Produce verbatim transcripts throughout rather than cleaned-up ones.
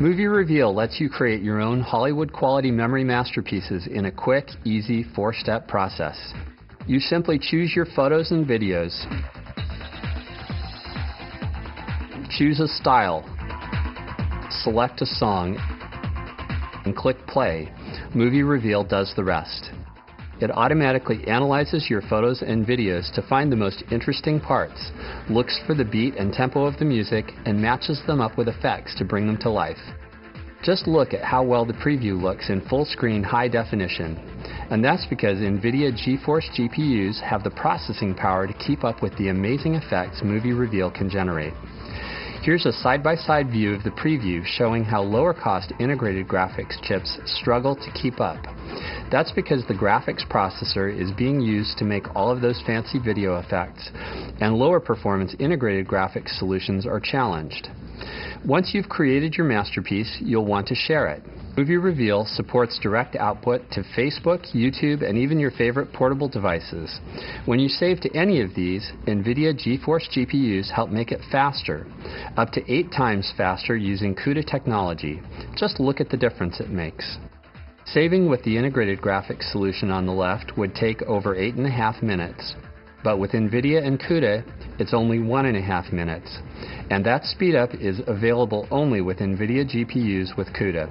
Muvee Reveal lets you create your own Hollywood-quality memory masterpieces in a quick, easy four-step process. You simply choose your photos and videos, choose a style, select a song, and click play. Muvee Reveal does the rest. It automatically analyzes your photos and videos to find the most interesting parts, looks for the beat and tempo of the music, and matches them up with effects to bring them to life. Just look at how well the preview looks in full-screen high definition. And that's because NVIDIA GeForce G P Us have the processing power to keep up with the amazing effects Muvee Reveal can generate. Here's a side-by-side view of the preview showing how lower-cost integrated graphics chips struggle to keep up. That's because the graphics processor is being used to make all of those fancy video effects, and lower-performance integrated graphics solutions are challenged. Once you've created your masterpiece, you'll want to share it. Muvee Reveal supports direct output to Facebook, YouTube, and even your favorite portable devices. When you save to any of these, NVIDIA GeForce G P Us help make it faster, up to eight times faster using CUDA technology. Just look at the difference it makes. Saving with the integrated graphics solution on the left would take over eight and a half minutes. But with NVIDIA and CUDA, it's only one and a half minutes. And that speedup is available only with NVIDIA G P Us with CUDA.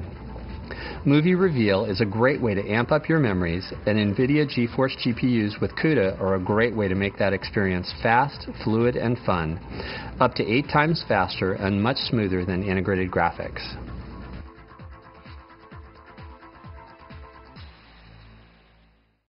Muvee Reveal is a great way to amp up your memories, and NVIDIA GeForce G P Us with CUDA are a great way to make that experience fast, fluid, and fun, up to eight times faster and much smoother than integrated graphics.